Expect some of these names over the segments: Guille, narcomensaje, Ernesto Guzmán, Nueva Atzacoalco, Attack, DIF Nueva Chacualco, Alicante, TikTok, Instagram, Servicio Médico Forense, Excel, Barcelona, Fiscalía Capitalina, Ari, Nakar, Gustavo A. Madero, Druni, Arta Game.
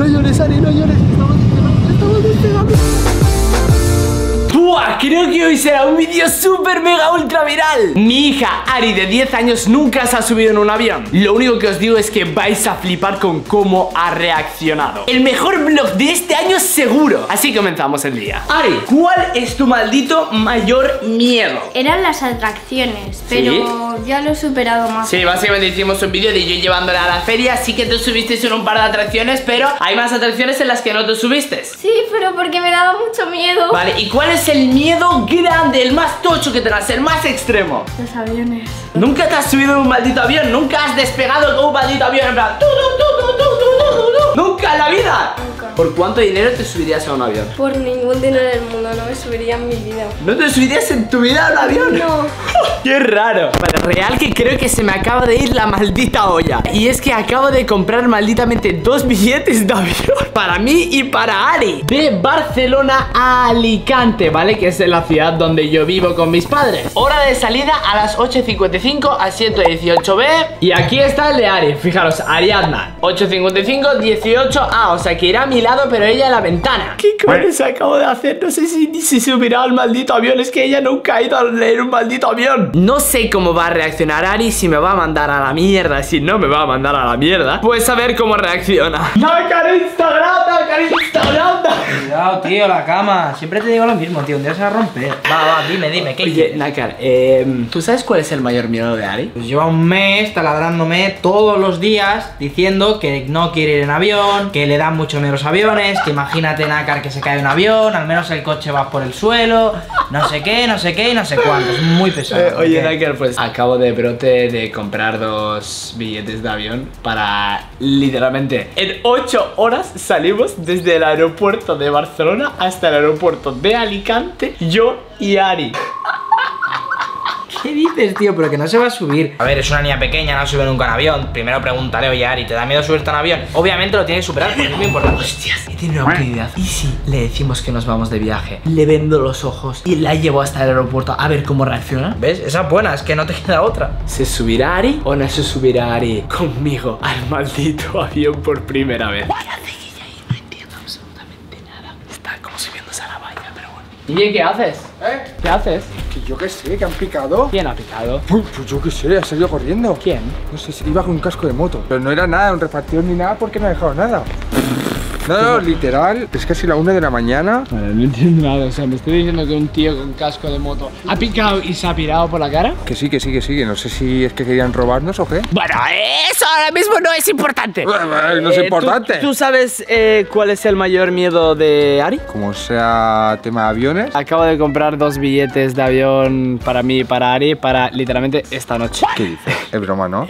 No llores, Ari, no llores. Estamos despegando. ¡Buah! Creo que hoy será un vídeo súper mega ultra viral. Mi hija Ari de 10 años nunca se ha subido en un avión. Lo único que os digo es que vais a flipar con cómo ha reaccionado. El mejor vlog de este año seguro. Así comenzamos el día. Ari, ¿cuál es tu maldito mayor miedo? Eran las atracciones, pero ¿sí? Ya lo he superado más. Sí, básicamente hicimos un vídeo de yo llevándola a la feria. Así que tú subisteis en un par de atracciones, pero hay más atracciones en las que no te subiste. Sí, pero porque me daba mucho miedo. Vale, ¿y cuál es el miedo grande, el más tocho que tengas, el más extremo? Los aviones. Nunca te has subido en un maldito avión, nunca has despegado con un maldito avión en plan ¡tú! Nunca en la vida. Nunca. ¿Por cuánto dinero te subirías a un avión? Por ningún dinero del mundo, no me subiría en mi vida. ¿No te subirías en tu vida a un avión? No. ¡Qué raro! Vale, real que creo que se me acaba de ir la maldita olla. Y es que acabo de comprar malditamente 2 billetes de avión para mí y para Ari, de Barcelona a Alicante, ¿vale? Que es la ciudad donde yo vivo con mis padres. Hora de salida a las 8:55 a 118B. Y aquí está el de Ari, fijaros, Ariadna 8:55, 18A. O sea que irá a mi lado, pero ella a la ventana. ¿Qué cojones acabo de hacer? No sé si ni se subirá al maldito avión. Es que ella nunca ha ido a leer un maldito avión. No sé cómo va a reaccionar Ari, si me va a mandar a la mierda, si no me va a mandar a la mierda. Pues a ver cómo reacciona. ¡Nakar Instagram! ¡Nakar Instagram! Cuidado, tío, la cama. Siempre te digo lo mismo, tío, un día se va a romper. Va, dime, ¿qué quieres? Oye, Nakar, ¿tú sabes cuál es el mayor miedo de Ari? Pues lleva un mes taladrándome todos los días diciendo que no quiere ir en avión, que le dan mucho miedo los aviones, que imagínate, Nakar, que se cae un avión, al menos el coche va por el suelo, no sé qué y no sé cuánto. Es muy pesado. Oye, Nakar, pues acabo de brote de comprar 2 billetes de avión para, literalmente, en 8 horas salimos desde el aeropuerto de Barcelona hasta el aeropuerto de Alicante, yo y Ari. ¿Qué dices, tío? Pero que no se va a subir. A ver, es una niña pequeña, no sube nunca en avión. Primero pregúntale, oye, Ari, ¿te da miedo subirte en avión? Obviamente lo tiene que superar porque es muy importante. Hostias, he tenido una oportunidad. ¿Y si le decimos que nos vamos de viaje? Le vendo los ojos y la llevo hasta el aeropuerto a ver cómo reacciona. ¿Ves? Esa es buena, es que no te queda otra. ¿Se subirá Ari o no se subirá Ari conmigo al maldito avión por primera vez? Guille, ¿qué haces? ¿Eh? ¿Qué haces? Que yo qué sé, que han picado. ¿Quién ha picado? Pues yo qué sé, ha salido corriendo. ¿Quién? No sé, si iba con un casco de moto. Pero no era nada, un repartidor ni nada, porque no ha dejado nada. No, literal, es casi la 1 de la mañana. Vale, no entiendo nada, o sea, me estoy diciendo que un tío con casco de moto ha picado y se ha pirado por la cara. Que sí, no sé si es que querían robarnos o qué. Bueno, eso ahora mismo no es importante. No es importante. ¿Tú sabes cuál es el mayor miedo de Ari? Como sea tema de aviones. Acabo de comprar 2 billetes de avión para mí y para Ari, para literalmente esta noche. ¿Qué dices? Es broma, ¿no?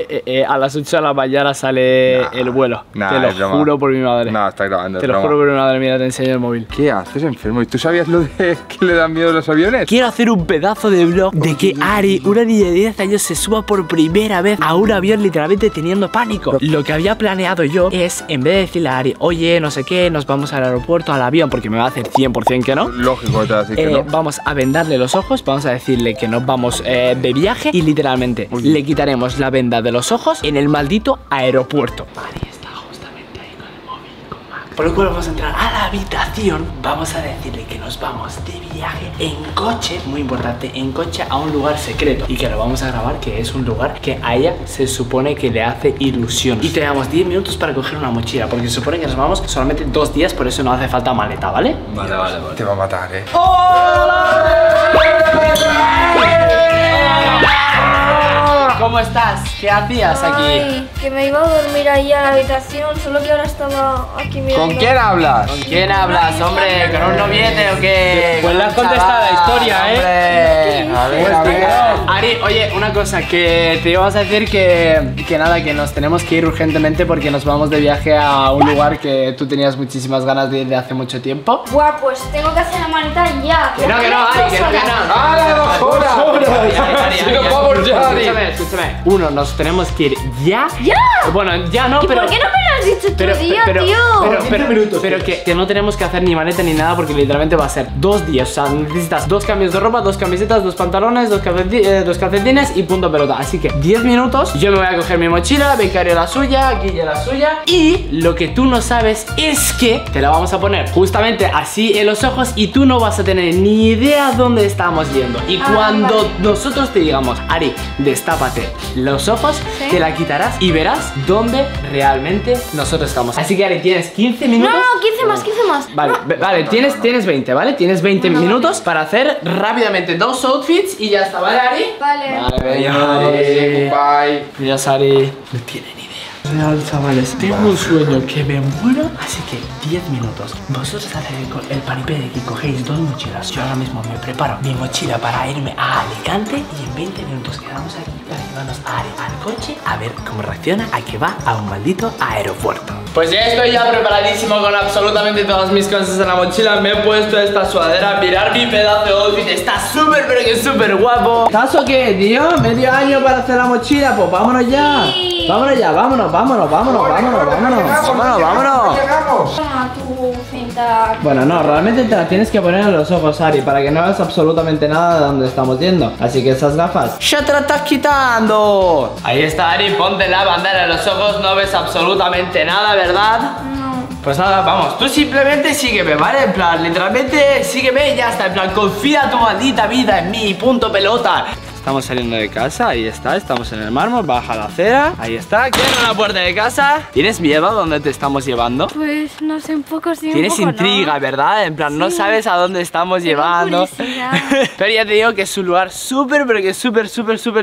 A las 8 de la mañana sale el vuelo. Te lo juro por mi madre. No, está grabando. Te lo juro por mi madre, mira, te enseño el móvil. ¿Qué haces, enfermo? ¿Y tú sabías lo de que le dan miedo los aviones? Quiero hacer un pedazo de vlog de que Ari, una niña de 10 años, se suba por primera vez a un avión literalmente teniendo pánico. Lo que había planeado yo es, en vez de decirle a Ari, oye, no sé qué, nos vamos al aeropuerto, al avión, porque me va a hacer 100% que no. Lógico, te va a decir que no. Vamos a vendarle los ojos, vamos a decirle que nos vamos de viaje y literalmente le quitaremos la venda de los ojos en el maldito aeropuerto. Ari está justamente ahí con el móvil, con Max. Por lo cual vamos a entrar a la habitación. Vamos a decirle que nos vamos de viaje en coche, muy importante, en coche a un lugar secreto. Y que lo vamos a grabar, que es un lugar que a ella se supone que le hace ilusión. Y tenemos 10 minutos para coger una mochila, porque se supone que nos vamos solamente 2 días, por eso no hace falta maleta, ¿vale? Vale. Te va a matar, ¿eh? ¿Cómo estás? ¿Qué hacías aquí? Ay, que me iba a dormir ahí a la habitación, solo que ahora estaba aquí mirando. ¿Con quién hablas? ¿Con quién hablas, hombre? ¿Con un noviete o qué? Pues le has contestado la historia, ¿eh? Hombre. A ver. Ari, oye, una cosa, que te íbamos a decir que nada, que nos tenemos que ir urgentemente porque nos vamos de viaje a un lugar que tú tenías muchísimas ganas de ir de hace mucho tiempo. Buah, pues tengo que hacer la maleta ya. Que no, Ari, que no. Escúchame. Uno, nos tenemos que ir ya. Bueno, ya no, pero... ¿Por qué no me lo has dicho otro día, tío. Pero que no tenemos que hacer ni maleta ni nada, porque literalmente va a ser 2 días. O sea, necesitas 2 cambios de ropa, 2 camisetas, 2 pantalones, 2 calcetines y punto pelota. Así que 10 minutos. Yo me voy a coger mi mochila, Becario la suya, Guille la suya. Y lo que tú no sabes es que te la vamos a poner justamente así en los ojos y tú no vas a tener ni idea dónde estamos yendo. Y cuando nosotros te digamos, Ari, destápate los ojos, te la quitarás y verás dónde realmente nosotros estamos. Así que Ari, tienes 15 minutos. No, 15 más. Vale, no. Vale, tienes 20, ¿vale? Tienes 20 minutos para hacer rápidamente 2 outfits y ya está, ¿vale, Ari? Vale, Ari. Adiós, Ari. No tiene ni idea. Real, chavales, tengo un sueño que me muero. Así que 10 minutos. Vosotros hacéis el paripé de que cogéis 2 mochilas. Yo ahora mismo me preparo mi mochila para irme a Alicante y en 20 minutos quedamos aquí para llevarnos al coche a ver cómo reacciona a que va a un maldito aeropuerto. Pues ya estoy preparadísimo con absolutamente todas mis cosas en la mochila. Me he puesto esta sudadera, mirar mi pedazo de outfit. Está súper, pero que súper guapo. ¿Estás o qué, tío? Medio año para hacer la mochila, pues vámonos ya. Vámonos ya, vámonos. Toma tu cinta. Bueno, no, realmente te la tienes que poner en los ojos, Ari, para que no veas absolutamente nada de dónde estamos yendo. Así que esas gafas ya te las estás quitando. Ahí está, Ari, ponte la bandera en los ojos, no ves absolutamente nada, ¿verdad? Pues nada, vamos, tú simplemente sígueme, ¿vale? En plan, literalmente sígueme y ya está, en plan, confía tu maldita vida en mí, punto pelota. Estamos saliendo de casa, ahí está, estamos en el mármol, baja la acera, ahí está, aquí en la puerta de casa. ¿Tienes miedo a dónde te estamos llevando? Pues no sé, un poco sí, tienes un poco intriga, no, ¿verdad? En plan, sí, no sabes a dónde estamos llevando. Pero ya te digo que es un lugar súper, pero que súper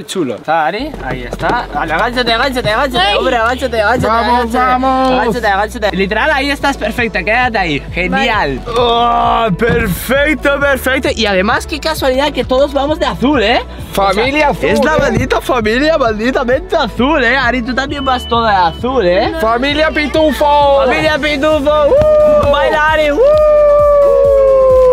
chulo. ¿Está, Ari? Ahí está. Vale, agáchate, hombre, agáchate. Vamos, agáchate. Literal, ahí estás perfecta, quédate ahí, genial. Vale. Oh, perfecto. Y además, qué casualidad que todos vamos de azul, ¿eh? Familia azul. Es la maldita familia, malditamente azul, ¿eh? Ari, tú también vas toda de azul, ¿eh? No. Familia Pitufo. Familia Pitufo. Baila, Ari.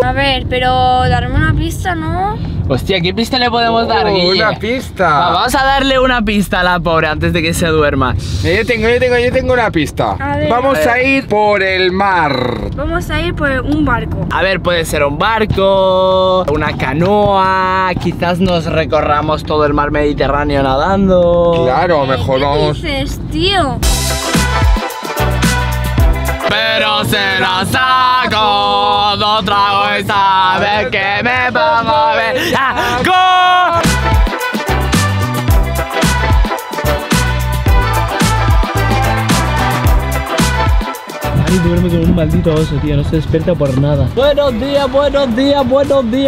A ver, pero darme una pista, ¿no? Hostia, ¿qué pista le podemos dar, Guille? Una pista. Vamos a darle una pista a la pobre antes de que se duerma. Yo tengo una pista. Vamos a ir por el mar. Vamos a ir por un barco. A ver, puede ser un barco, una canoa, quizás nos recorramos todo el mar Mediterráneo nadando. Claro, mejor vamos. ¿Qué dices, tío? Pero se la saco, 2 tragos y sabes que me pongo a ver. ¡Ah! ¡Gol! Ari duerme como un maldito oso, tío, no se despierta por nada. Buenos días.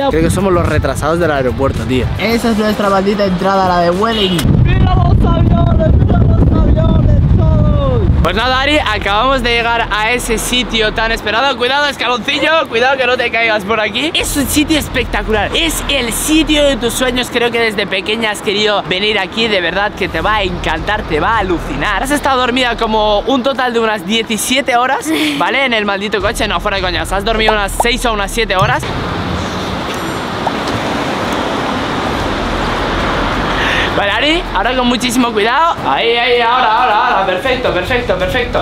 Creo que somos los retrasados del aeropuerto, tío. Esa es nuestra maldita entrada, la de Welling. ¡Mira los aviones! Pues nada, Ari, acabamos de llegar a ese sitio tan esperado. Cuidado, escaloncillo, cuidado que no te caigas por aquí. Es un sitio espectacular, es el sitio de tus sueños. Creo que desde pequeña has querido venir aquí, de verdad que te va a encantar, te va a alucinar. Has estado dormida como un total de unas 17 horas, ¿vale? En el maldito coche, no, fuera de coñas, has dormido unas 6 o unas 7 horas. Vale, Ari, ahora con muchísimo cuidado. Ahí, ahora, perfecto.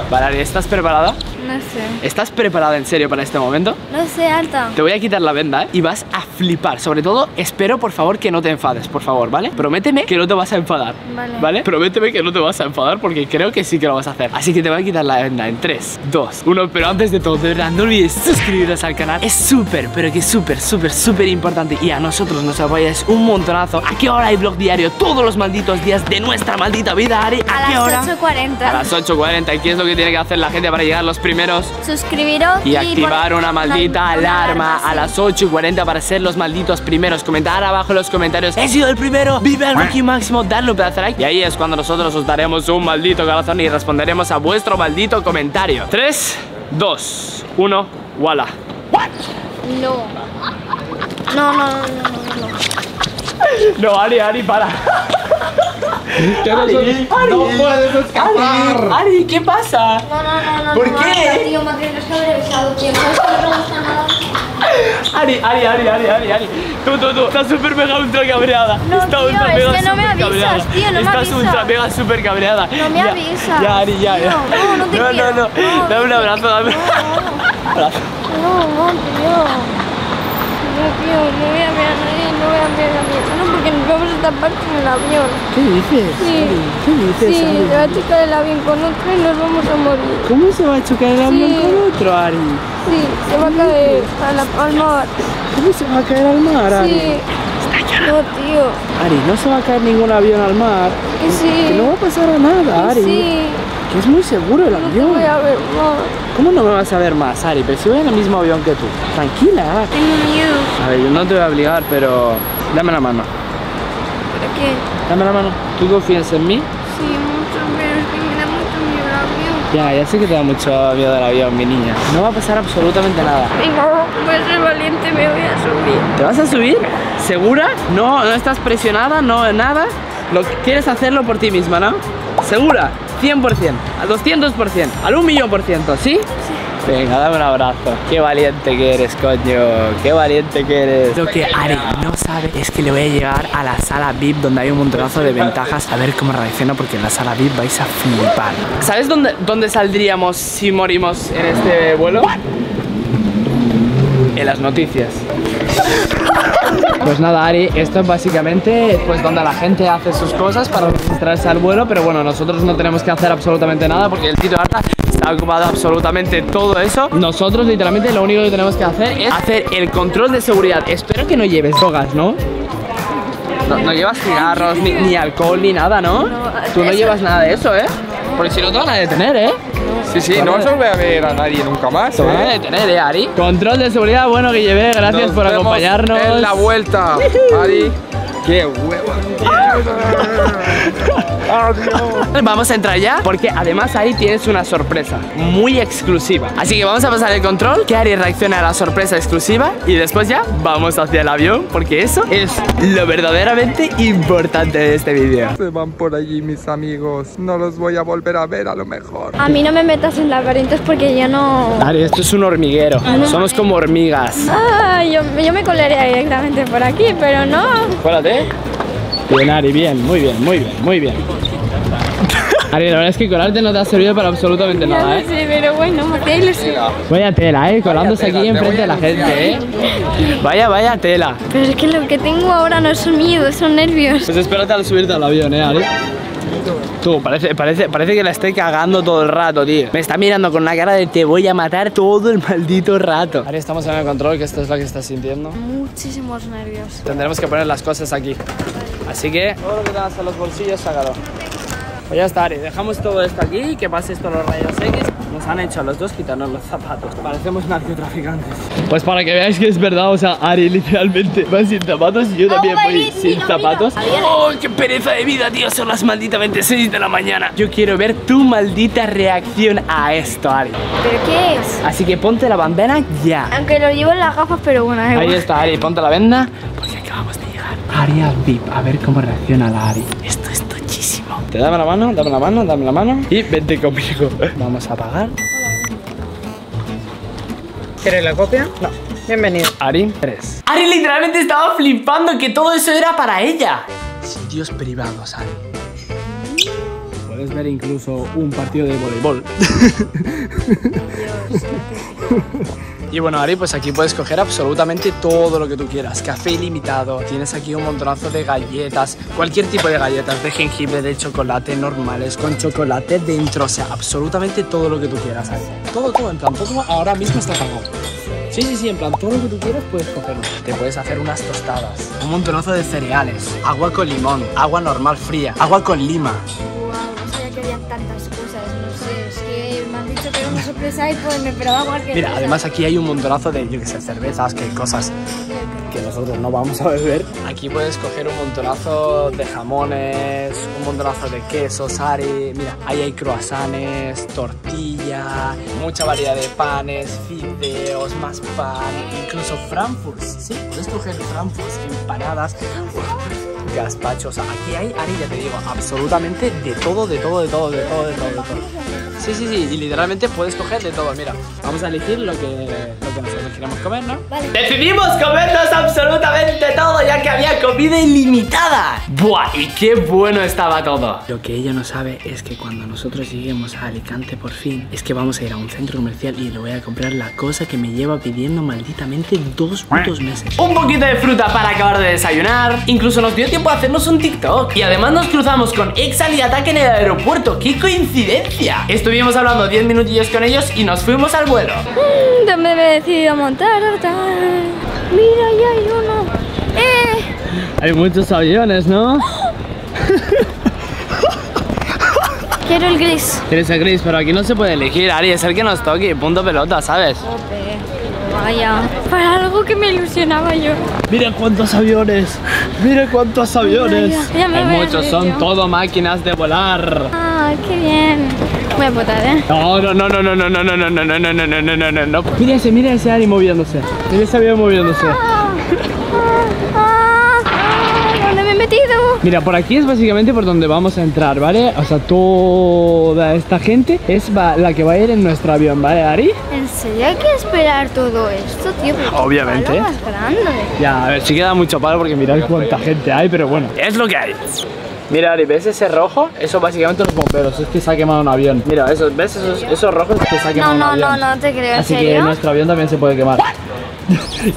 Vale, Ari, ¿estás preparada? No sé. ¿Estás preparada en serio para este momento? No sé, Arta. Te voy a quitar la venda, ¿eh? Y vas a flipar. Sobre todo, espero, por favor, que no te enfades, por favor, ¿vale? Prométeme que no te vas a enfadar. Vale. Prométeme que no te vas a enfadar porque creo que sí que lo vas a hacer. Así que te voy a quitar la venda en 3, 2, 1. Pero antes de todo, de verdad, no olvides suscribiros al canal. Es súper, pero que súper importante. Y a nosotros nos apoyáis un montonazo. Aquí ahora hay vlog diario todos los malditos días de nuestra maldita vida, Ari. ¿A las 8:40? A las 8:40. ¿Y qué es lo que tiene que hacer la gente para llegar los primeros? Suscribiros y activar una maldita alarma a las 8:40 para ser los malditos primeros. Comentar abajo en los comentarios: he sido el primero, vive el Wiki Máximo, darle un pedazo de like. Y ahí es cuando nosotros os daremos un maldito corazón y responderemos a vuestro maldito comentario. 3, 2, 1, ¡wala! No, Ari, para. Ari, ¿qué pasa? No, ¿Por qué? Tío, me tienes que haber besado, tío. No me gusta nada. Ari. Tú. Está súper mega ultra cabreada. No, está tío, ultra mega no me avisas, cabreada. Tío, no estás me avisas. Ultra mega super cabreada. No me avisas. Ya, Ari, ya, tío, ya. No, dame un abrazo, dame un abrazo. No, tío, no voy a mirar a nadie, no voy a mirar a nadie. No, porque nos vamos a tapar con el avión. ¿Qué dices? Sí. ¿Qué dices? Sí, se va a chocar el avión con otro y nos vamos a morir. ¿Cómo se va a chocar el avión con otro, Ari? Sí, se va a caer al mar. ¿Cómo se va a caer al mar, Ari? Sí. No, tío. Ari, no se va a caer ningún avión al mar. Que sí. Que no va a pasar a nada, Ari. Sí. Que es muy seguro el avión. No te voy a ver más. ¿Cómo no me vas a ver más, Ari? Pero si voy en el mismo avión que tú. Tranquila. A ver, yo no te voy a obligar, pero dame la mano. ¿Para qué? Dame la mano. ¿Tú confías en mí? Sí, mucho, pero es que me da mucho miedo el avión. Ya sé que te da mucho miedo el avión, mi niña. No va a pasar absolutamente nada. Venga, voy a ser valiente, me voy a subir. ¿Te vas a subir? ¿Segura? No estás presionada, no nada. Lo que quieres hacerlo por ti misma, ¿no? ¿Segura? 100%, al 200%, al 1.000.000%, ¿sí? Sí. Venga, dame un abrazo. Qué valiente que eres, coño. Qué valiente que eres. Lo que Ari no sabe es que le voy a llevar a la sala VIP, donde hay un montonazo de ventajas. A ver cómo reacciona, porque en la sala VIP vais a flipar. ¿Sabes dónde saldríamos si morimos en este vuelo? En las noticias. Pues nada, Ari, esto es básicamente pues donde la gente hace sus cosas para registrarse al vuelo, pero bueno, nosotros no tenemos que hacer absolutamente nada porque el tío Arta se ha ocupado absolutamente todo eso. Nosotros literalmente lo único que tenemos que hacer es hacer el control de seguridad. Espero que no lleves drogas, ¿no? No llevas cigarros, ni alcohol, ni nada, ¿no? Tú no llevas nada de eso, ¿eh? Porque si no te van a detener, ¿eh? Sí, no se voy a ver a nadie nunca más. Te van a detener, Ari. Control de seguridad, bueno, Guille, gracias por acompañarnos. En la vuelta, Ari. ¡Qué huevo! Vamos a entrar ya, porque además ahí tienes una sorpresa muy exclusiva. Así que vamos a pasar el control, que Ari reacciona a la sorpresa exclusiva y después ya vamos hacia el avión, porque eso es lo verdaderamente importante de este vídeo. Se van por allí mis amigos, no los voy a volver a ver a lo mejor. A mí no me metas en laberintos porque yo no... Ari, esto es un hormiguero, somos como hormigas. Ah, yo me colaría directamente por aquí, pero no. Cuélate. Bien, Ari, bien, muy bien. Ari, la verdad es que colarte no te ha servido para absolutamente nada, ¿eh? Sí, pero bueno, me da ilusión. Vaya tela, ¿eh? Colándose aquí enfrente de la gente, ¿eh? Vaya tela. Pero es que lo que tengo ahora no son miedo, son nervios. Pues espérate al subirte al avión, ¿eh, Ari? Tú, parece que la estoy cagando todo el rato, tío. Me está mirando con una cara de te voy a matar todo el maldito rato. Ahora estamos en el control, que esto es lo que estás sintiendo. Muchísimos nervios. Tendremos que poner las cosas aquí. Así que todo lo que te das a los bolsillos, sácalo. Pues ya está, Ari, dejamos todo esto aquí, que pase esto a los rayos X. Nos han hecho a los dos quitarnos los zapatos. Parecemos narcotraficantes. Pues para que veáis que es verdad, o sea, Ari literalmente va sin zapatos y yo también voy sin zapatos. ¡Oh, qué pereza de vida, tío! Son las maldita 26 de la mañana. Yo quiero ver tu maldita reacción a esto, Ari. ¿Pero qué es? Así que ponte la bandana ya. Aunque lo llevo en las gafas, pero bueno, ahí está, Ari, ponte la venda. Porque acabamos de llegar. Área VIP, a ver cómo reacciona la Ari. Esto es tochísimo. Dame la mano y vente conmigo. Vamos a pagar. ¿Quieres la copia? No. Bienvenido. Ari, 3. Ari literalmente estaba flipando que todo eso era para ella. Sitios privados, Ari. Puedes ver incluso un partido de voleibol. Y bueno, Ari, pues aquí puedes coger absolutamente todo lo que tú quieras. Café ilimitado, tienes aquí un montonazo de galletas, cualquier tipo de galletas, de jengibre, de chocolate, normales, con chocolate dentro, o sea, absolutamente todo lo que tú quieras, Ari. Todo, en plan, todo ahora mismo está pagado. Sí, en plan, todo lo que tú quieras puedes cogerlo. Te puedes hacer unas tostadas, un montonazo de cereales, agua con limón, agua normal fría, agua con lima. Pues me esperaba que mira, además aquí hay un montonazo de, yo que sé, cervezas, que hay cosas que nosotros no vamos a beber. Aquí puedes coger un montonazo de jamones, un montonazo de quesos, Ari. Mira, ahí hay croissants, tortilla, mucha variedad de panes, fideos, más pan, incluso frankfurts, ¿sí? Puedes coger frankfurts, empanadas, gazpachos. O sea, aquí hay, Ari, ya te digo, absolutamente de todo. Sí, y literalmente puedes coger de todo. Mira, vamos a elegir lo que nosotros queremos comer, ¿no? Vale. Decidimos comernos absolutamente todo, ya que había comida ilimitada. Buah, y qué bueno estaba todo. Lo que ella no sabe es que cuando nosotros lleguemos a Alicante por fin, es que vamos a ir a un centro comercial y le voy a comprar la cosa que me lleva pidiendo malditamente 2 putos meses. Un poquito de fruta para acabar de desayunar. Incluso nos dio tiempo a hacernos un TikTok. Y además nos cruzamos con Excel y Attack en el aeropuerto. ¡Qué coincidencia! Estuvimos hablando 10 minutillos con ellos y nos fuimos al vuelo. ¿Dónde me he decidido montar, Arta? Mira, ya hay uno. Hay muchos aviones, ¿no? Quiero el gris. Quieres el gris, pero aquí no se puede elegir, Ari. Es el que nos toque. Punto pelota, ¿sabes? Ope. Vaya. Para algo que me ilusionaba yo. Mira cuántos aviones. Mira cuántos aviones. Vaya, hay muchos, son todo máquinas de volar. Ah, qué bien. Voy a botar, ¿eh? No. Mira ese Ari moviéndose. Mira ese avión moviéndose. Mira, por aquí es básicamente por donde vamos a entrar, ¿vale? O sea, toda esta gente es la que va a ir en nuestro avión, ¿vale, Ari? ¿En serio hay que esperar todo esto, tío? Obviamente. Ya, a ver, sí queda mucho palo porque mirad cuánta gente hay, pero bueno, es lo que hay. Mira, Ari, ¿ves ese rojo? Eso básicamente los bomberos, es que se ha quemado un avión. Mira, ¿ves esos rojos? Es que se ha quemado un avión. No te creo, ¿en serio? Así que nuestro avión también se puede quemar.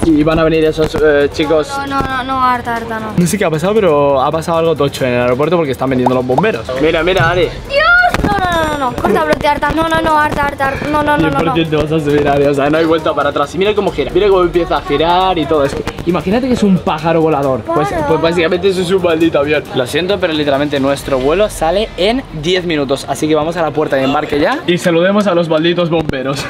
Y van a venir esos chicos. No, Arta, no. No sé qué ha pasado, pero ha pasado algo tocho en el aeropuerto porque están vendiendo los bomberos. Mira, Ari. ¡Dios! No, corta, brote, Arta. Arta. No. ¿Por qué te vas a subir, Ari? O sea, no hay vuelta para atrás. Y mira cómo gira, mira cómo empieza a girar y todo. Es que, imagínate que es un pájaro volador. Pues básicamente eso es un maldito avión. Lo siento, pero literalmente nuestro vuelo sale en 10 minutos. Así que vamos a la puerta de embarque ya. Y saludemos a los malditos bomberos.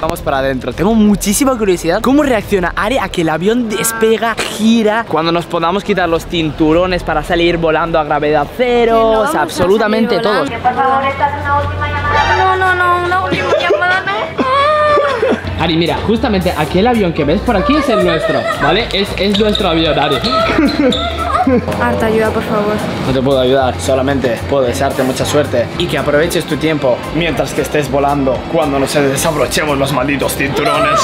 Vamos para adentro. Tengo muchísima curiosidad cómo reacciona Ari a que el avión despega, gira. Cuando nos podamos quitar los cinturones para salir volando a gravedad cero, o sea, absolutamente todo. Por favor, esta es una última llamada. Una última llamada, no. Ari, mira, justamente aquel avión que ves por aquí es el nuestro, ¿vale? Es nuestro avión, Ari. Arta, ayuda, por favor. No te puedo ayudar, solamente puedo desearte mucha suerte y que aproveches tu tiempo mientras que estés volando, cuando nos desabrochemos los malditos cinturones.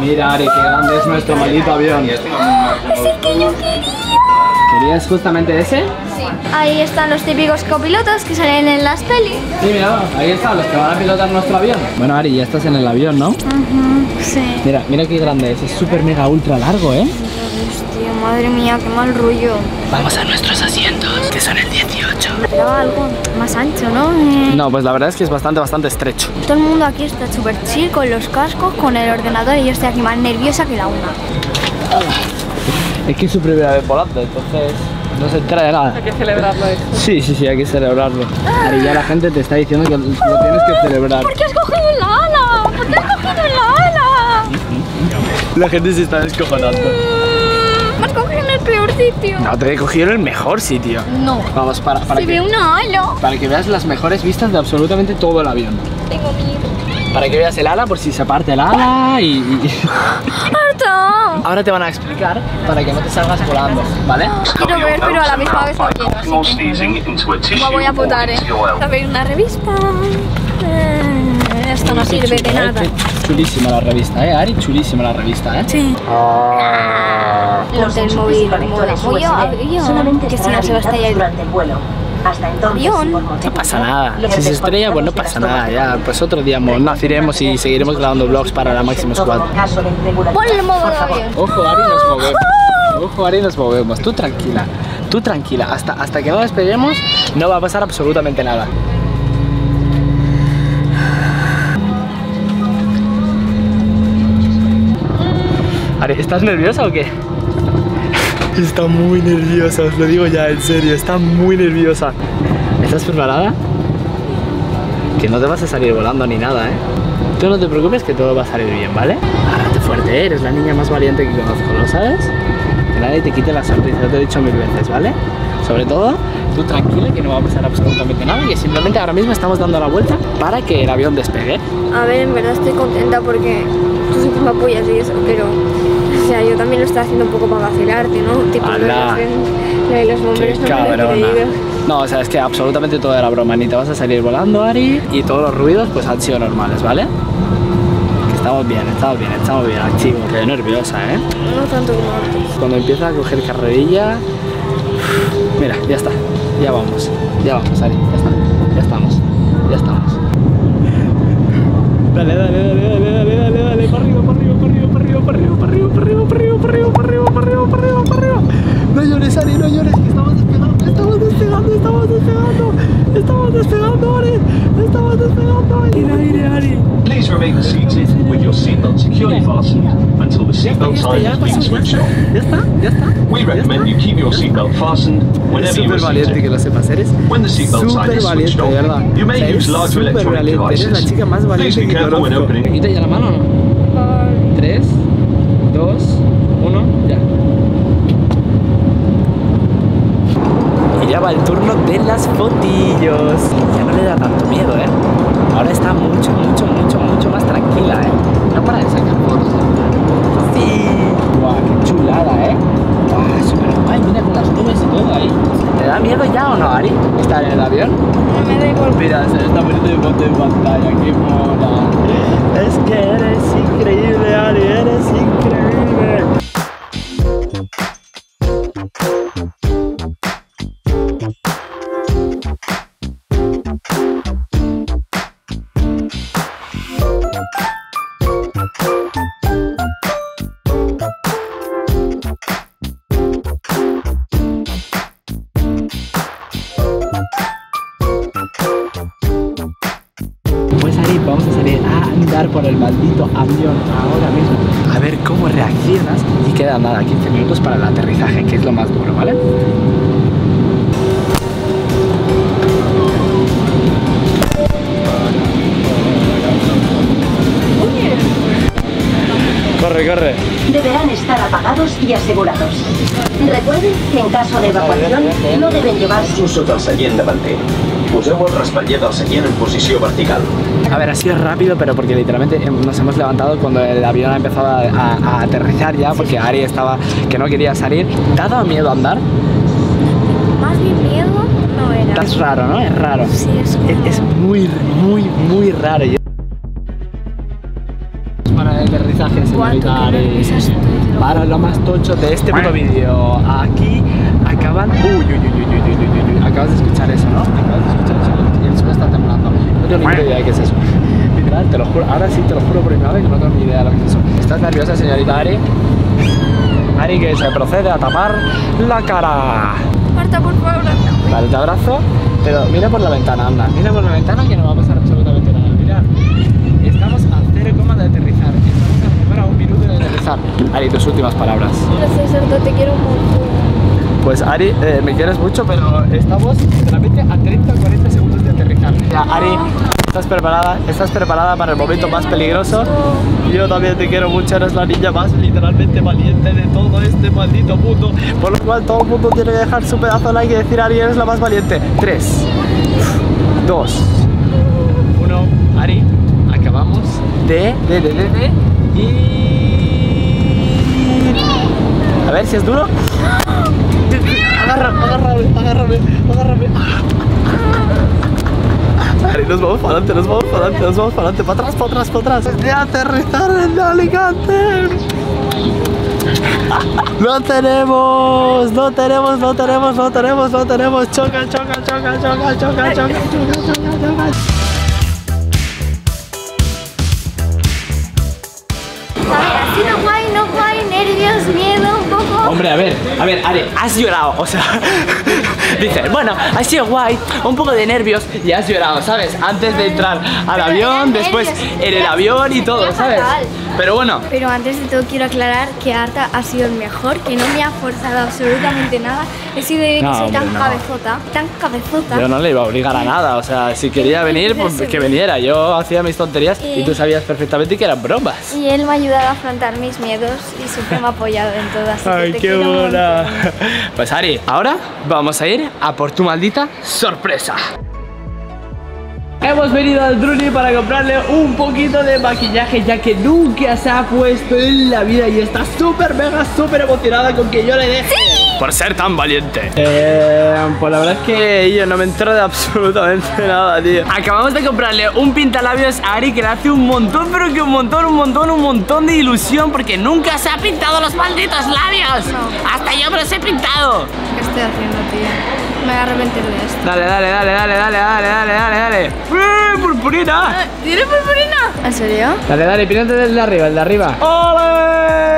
Mira, Ari, qué grande es nuestro maldito avión. Es el que yo quería. ¿Querías justamente ese? Sí. Ahí están los típicos copilotos que salen en las pelis. Sí, mira, ahí están los que van a pilotar nuestro avión. Bueno, Ari, ya estás en el avión, ¿no? Sí. Mira qué grande es súper mega ultra largo, ¿eh? Hostia, madre mía, qué mal rollo. Vamos a nuestros asientos, que son el 18. Era algo más ancho, ¿no? No, pues la verdad es que es bastante estrecho. Todo el mundo aquí está súper chill, con los cascos, con el ordenador, y yo estoy aquí más nerviosa que la una. Es que es su primera vez volando, entonces no se entera de nada. Hay que celebrarlo eso. Sí, hay que celebrarlo. Ari, ya la gente te está diciendo que lo tienes que celebrar. ¿Por qué has cogido el ala? ¿Por qué has cogido el ala? La gente se está descojonando. Me has cogido en el peor sitio. No, te he cogido en el mejor sitio. No. Vamos, para que... Se ve una ala. Para que veas las mejores vistas de absolutamente todo el avión. Tengo miedo. Para que veas el ala, por si se parte el ala y... ¡Arta! Ahora te van a explicar para que no te salgas volando, ¿vale? Quiero ver, pero a la misma vez no quiero, así que... Me voy a apuntar, ¿eh? A ver una revista. Esto no sirve de nada. Chulísima la revista, Ari, chulísima la revista, Sí. Los del móvil, avión, que si no se va a estallar durante el vuelo. Hasta entonces, no pasa nada. Si se estrella, pues no pasa nada. Ya, pues otro día naceremos y seguiremos grabando vlogs para la Maximo Squad. Ponle el modo avión. Ojo, Ari, nos movemos. Tú tranquila, Hasta que no despellemos, no va a pasar absolutamente nada. Ari, ¿estás nerviosa o qué? Está muy nerviosa, os lo digo ya, en serio, está muy nerviosa. ¿Estás preparada? Que no te vas a salir volando ni nada, ¿eh? Tú no te preocupes que todo va a salir bien, ¿vale? Agárrate fuerte, eres la niña más valiente que conozco, ¿lo sabes? Que nadie te quite la sonrisa, te lo he dicho 1000 veces, ¿vale? Sobre todo, tú tranquila que no va a pasar absolutamente nada, que simplemente ahora mismo estamos dando la vuelta para que el avión despegue. A ver, en verdad estoy contenta porque... Tú siempre me apoyas y eso, pero... O sea, yo también lo estaba haciendo un poco para vacilarte, ¿no? Tipo, lo de los bomberos no me lo he creído. No, o sea, es que absolutamente todo era broma. Ni te vas a salir volando, Ari. Y todos los ruidos pues han sido normales, ¿vale? Estamos bien, estamos bien, estamos bien, activo. Qué nerviosa, ¿eh? No tanto como antes. Cuando empieza a coger carrerilla... Mira, ya está. Ya vamos. Ya vamos, Ari. Ya está. Ya estamos. Ya estamos. Dale, dale, dale, dale, dale, dale, dale. Para arriba, para arriba, para arriba, para arriba, para arriba, para arriba, para arriba, para arriba, para arriba, para arriba, para arriba, para arriba. No llores, Ari, no llores, que estamos despegando, estamos despegando, estamos despegando. Estamos despegando, Ari. Estamos despegando. En aire, Ari. Please remain seated with your seatbelt securely fastened until the seatbelt sign has been switched off. Ya está, ya está. We recommend you keep your seatbelt fastened whenever you are seated. When the seatbelt sign is switched off, you may use larger electronic devices. Please be careful when opening. ¿Me quita ya la mano o no? 3, 2, 1, ya. Y ya va el turno de las fotillos. Ya no le da tanto miedo, ¿eh? Ahora está mucho, mucho, mucho, mucho más tranquila, ¿eh? No para de sacar fotos. Sí. Guau, qué chulada, ¿eh? Guau, súper guay. Mira con las nubes y todo ahí. ¿Te da miedo ya o no, Ari? ¿Estar en el avión? No me da igual. Mira, se está poniendo foto en pantalla. Qué mona. Es que eres increíble, Ari. Eres increíble. Por el maldito avión ahora mismo, a ver cómo reaccionas. Y quedan nada, 15 minutos para el aterrizaje, que es lo más duro, ¿vale? Corre, corre. Deberán estar apagados y asegurados. Recuerden que en caso de evacuación no deben llevar sus útils allí davant. Poseu el respallet del seient en posició vertical. A ver, ha sido rápido, pero porque literalmente nos hemos levantado cuando el avión ha empezado a aterrizar ya, porque Ari estaba que no quería salir. ¿Te ha dado miedo andar? Más bien miedo no era. Es raro, ¿no? Es raro. Sí, es como... Es muy, muy, muy raro. Para el aterrizaje, señorita Ari. Para lo más tocho de este puto vídeo. Aquí acaban... Uy, uy, uy, uy, uy, uy, uy. Acabas de escuchar eso, ¿no? Acabas de escuchar eso. El suelo está temblando. No tengo ni idea de qué es eso. Literal, te lo juro. Ahora sí te lo juro por mi madre que no tengo ni idea de lo que es eso. ¿Estás nerviosa, señorita Ari? Ari, que se procede a tapar la cara. Marta, por favor, abrazo. Vale, te abrazo. Pero mira por la ventana, anda. Mira por la ventana que no va a pasar absolutamente nada. Mirad, estamos a 0,1 de aterrizar. Estamos a primero a 1 minuto de aterrizar. Ari, tus últimas palabras. Gracias, Arta, te quiero mucho. Pues Ari, me quieres mucho, pero estamos realmente a 30 o 40 segundos de aterrizar. Ya, Ari, estás preparada para el momento más peligroso. Yo también te quiero mucho, eres la niña más literalmente valiente de todo este maldito mundo. Por lo cual todo el mundo tiene que dejar su pedazo de like y decir, Ari, eres la más valiente. 3, 2, 1, Ari, acabamos de y... A ver si es duro. Agárrame, agárrame, agárrame. Ari, nos vamos para adelante, nos vamos para adelante, nos vamos para adelante, para atrás, para atrás, para atrás. De aterrizar en Alicante. Lo tenemos, lo tenemos, lo tenemos, lo tenemos, lo tenemos. Choca, choca, choca, choca, choca, choca, choca, choca, choca. Hombre, a ver, Ari, has llorado, o sea, dices, bueno, ha sido guay, un poco de nervios y has llorado, ¿sabes? Antes de entrar al avión, después en el avión y todo, ¿sabes? Pero bueno. Pero antes de todo quiero aclarar que Arta ha sido el mejor, que no me ha forzado absolutamente nada. He sido yo que soy tan cabezota, tan cabezota. Yo no le iba a obligar a nada, o sea, si quería venir, pues que viniera. Yo hacía mis tonterías y tú sabías perfectamente que eran bromas. Y él me ha ayudado a afrontar mis miedos y siempre me ha apoyado en todas. Ay, qué buena. Pues Ari, ahora vamos a ir a por tu maldita sorpresa. Hemos venido al Druni para comprarle un poquito de maquillaje, ya que nunca se ha puesto en la vida y está súper mega, súper emocionada con que yo le deje. ¡Sí! por ser tan valiente? Pues la verdad es que yo no me entero de absolutamente nada, tío. Acabamos de comprarle un pintalabios a Ari que le hace un montón, pero que un montón de ilusión, porque nunca se ha pintado los malditos labios. No. Hasta yo me los he pintado. ¿Qué estoy haciendo, tío? Me voy a arrepentir de esto. Dale. ¡Purpurina! ¿Tiene purpurina? ¿En serio? Dale, píntate desde arriba, el de arriba. ¡Ole!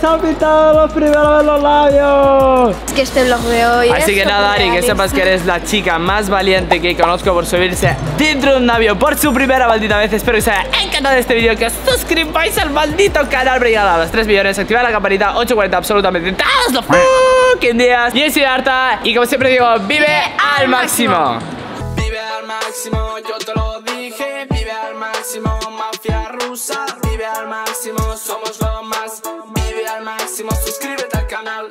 ¡Se han pintado los primeros de los labios! Es que este vlog de hoy... Así que nada, Ari, que sepas que eres la chica más valiente que conozco por subirse dentro de un labio por su primera maldita vez. Espero que os haya encantado este vídeo, que os suscribáis al maldito canal Brigada a los 3 millones, activad la campanita, 8:40 absolutamente todos los fucking días. Yo soy Arta y como siempre digo, vive al máximo. Vive al máximo, yo te lo dije, vive al máximo, mafia rusa, vive al máximo, somos lo más... Vive al máximo, suscríbete al canal.